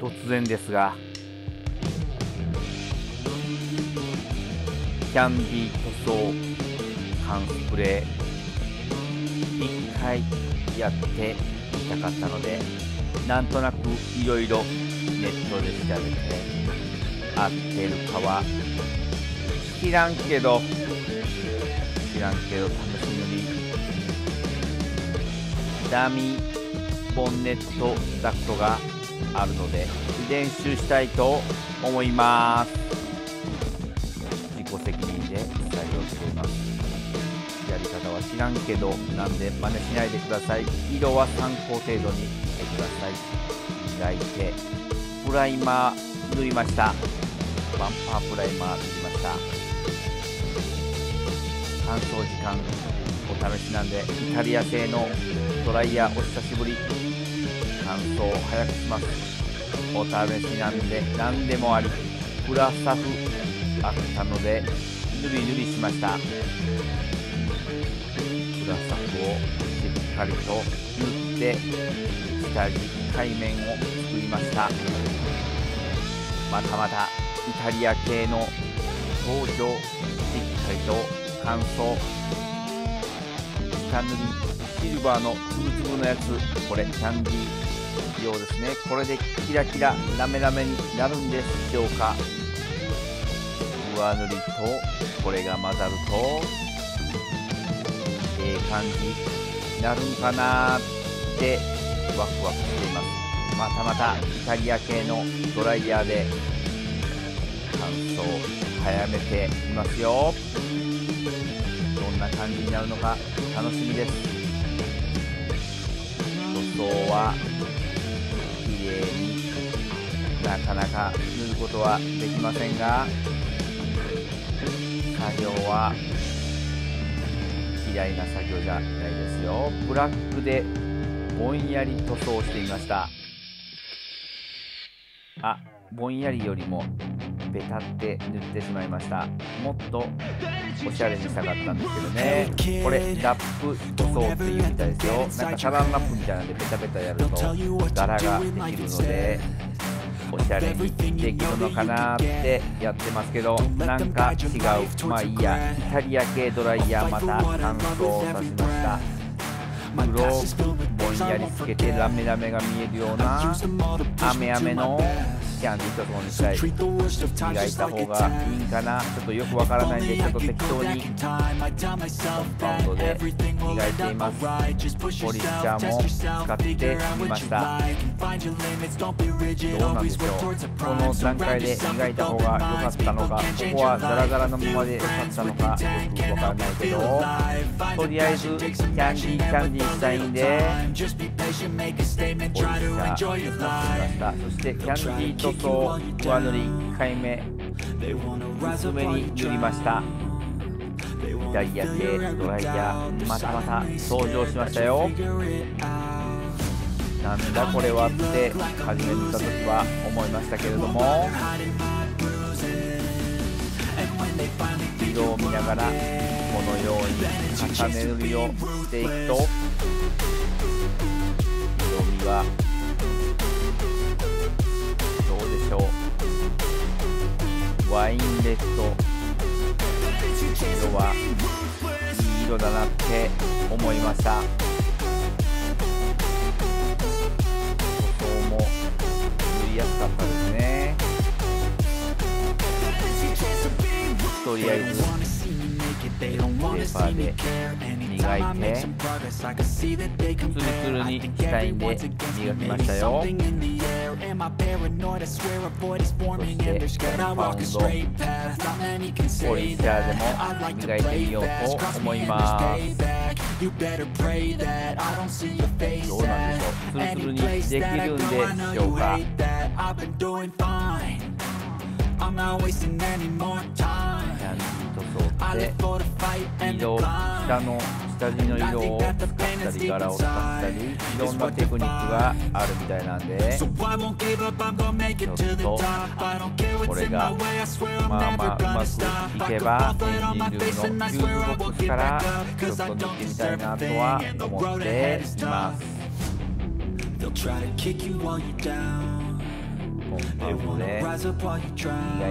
突然ですが、キャンディ塗装缶スプレー一回やってみたかったので、なんとなくいろいろネットで調べて、合ってるかは知らんけど試し塗りダミーボンネットダクトがあるので練習したいと思います。自己責任で採用しています。やり方は知らんけどなんで真似しないでください。色は参考程度にしてください。磨いてプライマー塗りました。バンパープライマー塗りました。乾燥時間お試しなんで、イタリア製のドライヤーお久しぶり。乾燥を早くします。お試しなんで何でもあり。プラスタフあったのでぬりぬりしました。プラスタフをしっかりと塗って下地界面を作りました。またまたイタリア系の工場、しっかりと乾燥下塗りシルバーのつぶつぶのやつ、これキャンディー用ですね。これでキラキララメラメになるんでしょうか。上塗りとこれが混ざるとええ感じになるんかなってワクワクしています。またまたイタリア系のドライヤーで乾燥早めていますよ。どんな感じになるのか楽しみです。塗装はきれいになかなか塗ることはできませんが、作業は嫌いな作業じゃないですよ。ブラックでぼんやり塗装していました。あ、ぼんやりよりもベタって塗ってしまいました。もっとおしゃれにしたかったんですけどね。これラップ塗装っていうみたいですよ。なんかサランラップみたいなんでベタベタやると柄ができるので、おしゃれにできるのかなってやってますけど、なんか違う。まあいいや。イタリア系ドライヤーまた乾燥させました。黒ぼんやりつけてラメラメが見えるようなアメアメのキャンディー塗装にしたい。磨いた方がいいんかな、ちょっとよくわからないんで、ちょっと適当にコンパウンドで磨いています。ポリッシャーも使ってみました。どうなんでしょう、この段階で磨いた方が良かったのか、ここはザラザラのままで良かったのかよくわからないけど、とりあえずキャンディーしたいんでポリッシャーを使いました。そしてキャンディーと上塗り1回目薄めに塗りました。イタリア系ドライヤーまたまた登場しましたよ。なんだこれはって初め見た時は思いましたけれども、色を見ながらこのように重ね塗りをしていくと色味はワインレッド、色はいい色だなって思いました。塗装も塗りやすかったですね。とりあえずペーパーで磨いてツルツルにしたいんで磨きましたよ。そして1パウンドポリスターでも磨いてみようと思います。どうなんでしょう、ツルツルにできるんでしょうか。塗装って色、下地の色を使ったり柄を使ったりいろんなテクニックがあるみたいなんで、ちょっとこれがまあまあうまくいけばエンジンルームのキューズボックスからちょっと塗ってみたいなとは思っています。本番で磨い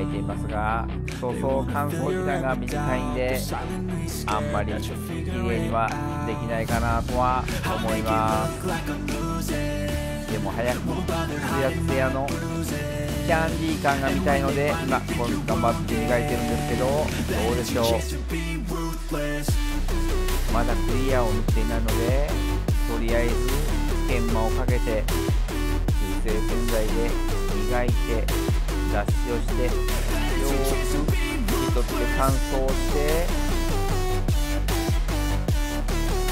ていますが、そうそう乾燥時間が短いんであんまり綺麗にはできないかなとは思います。でも早くツヤツヤのキャンディー感が見たいので今頑張って磨いてるんですけど、どうでしょう。まだクリアを塗っていないので、とりあえず研磨をかけて水性洗剤で磨いて脱脂をしてよく拭き取って乾燥して、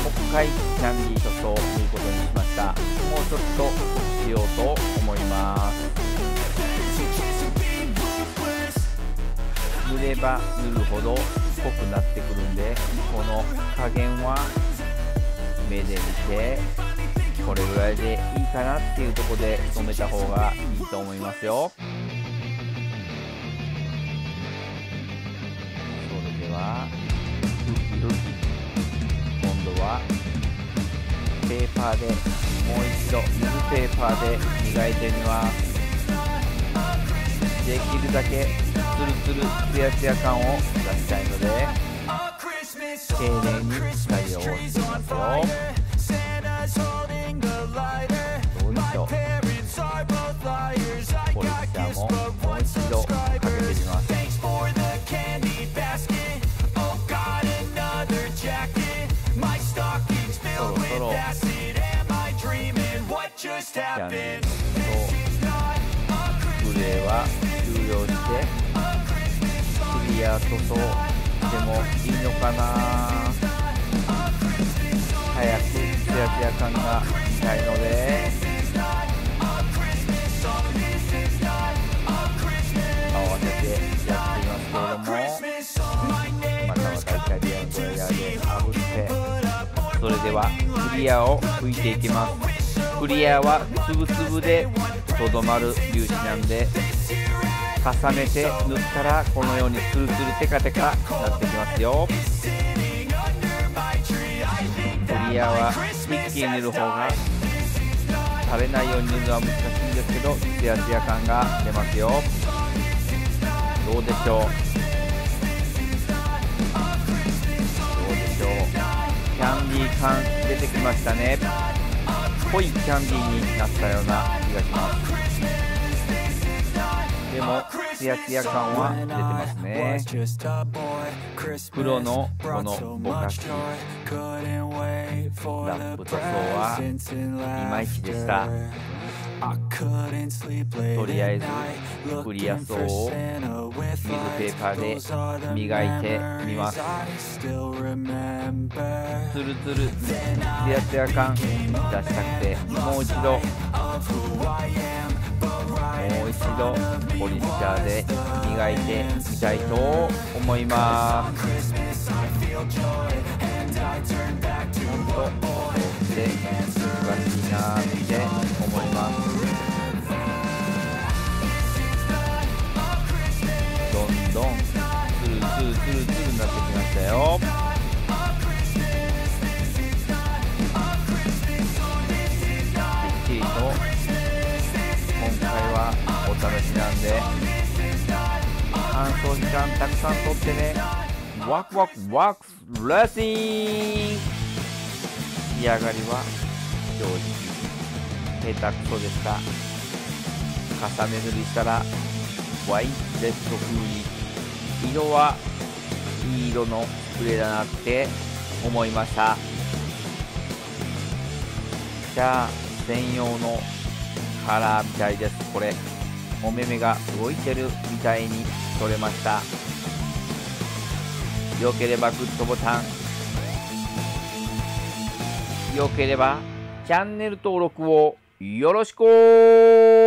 もう一回キャンディー塗装ということにしました。もうちょっとしようと思います。塗れば塗るほど濃くなってくるんで、この加減は目で見てこれぐらいでいいかなっていうところで染めた方がいいと思いますよ。それでは今度はペーパーでもう一度水ペーパーで磨いてみます。できるだけツルツルツヤツヤ感を出したいので丁寧に対応していますよ。どうでしょう。ポリッシャーももう一度かけてみます。そろそろキャンディーとグレーは終了してクリア塗装でもいいのかな。早くツヤツヤ感が見たいので合わせてやっていますけれども、またまたイタリアンドライヤーで炙って、それではクリアを拭いていきます。クリアは粒々でとどまる粒子なんで重ねて塗ったらこのようにツルツルテカテカなってきますよ。クリアは一気に塗る方が、垂れないように塗るのは難しいんですけどツヤツヤ感が出ますよ。どうでしょう。キャンディー感出てきましたね。濃いキャンディーになったような気がします。でもツヤツヤ感は出てますね。黒のこのぼかしラップ塗装はいまいちでした。とりあえずクリア層を水ペーパーで磨いてみます。ツルツルツヤツヤ感出したくて、もう一度ポリッシャーで磨いてみたいと思います。ほんと塗装って難しいなって思います。どんどんツルツルツルツルになってきましたよ。きっちりとお試しなんで、乾燥時間たくさんとってね。ワクワクワクスレッシング、仕上がりは正直下手くそでした。重ね塗りしたらワイレット風に、色はいい色のスプレーだなって思いました。じゃあ専用のカラーみたいです。これお目目が動いてるみたいに取れました。良ければグッドボタン、良ければチャンネル登録をよろしく。